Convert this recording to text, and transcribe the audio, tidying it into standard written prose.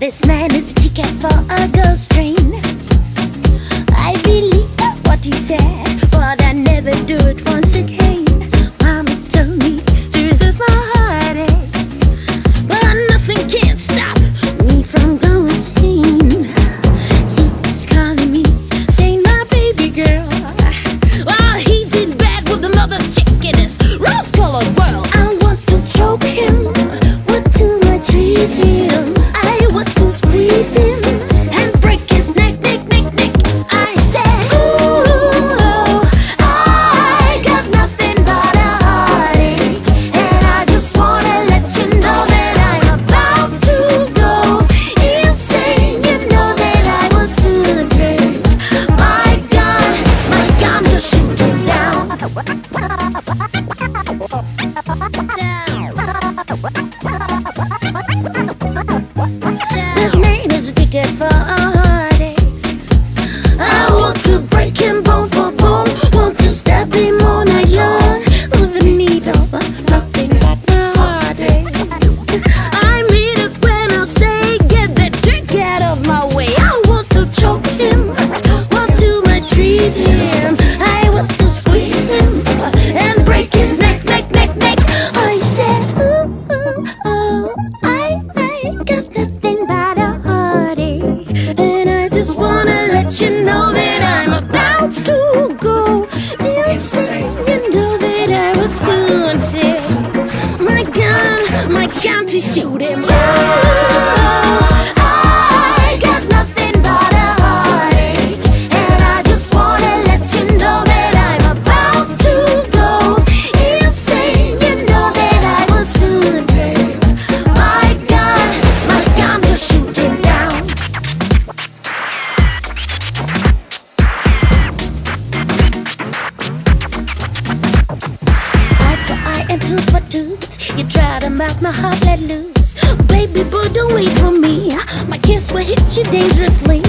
This man is a ticket for a ghost train. I believe what he said, but I never do it once again. Mama told me to resist my heartache, but nothing can stop me from going insane. He's calling me, saying my baby girl, while he's in bed with another chick in his rose-colored world. I want to choke him, what do I treat him? I want to squeeze him and break his neck, neck, neck, neck. I said, ooh, I got nothing but a heartache, and I just wanna let you know that I'm about to go insane. You know that I will soon take my gun to shoot him down. This man is a ticket for a heartache. I want to break him bone for bone, want to stab him all night long with a needle, but nothing but my heartaches. I mean it when I say, get that dick out of my way. I want to choke him, want to maltreat him. I want to squeeze him and break his neck, neck, neck, neck. I said, ooh, ooh, oh, I got nothing but a heartache, and I just wanna let you know that I'm about to go insane. You know that I will soon take my gun to shoot him. I got nothing but a heartache, and I just wanna let you know that I'm about to go insane. You know that I will soon take my gun to shoot him down. Eye for eye and tooth for tooth, you try to melt my heart, let loose. Baby boo, don't wait for me, my kiss will hit you dangerously.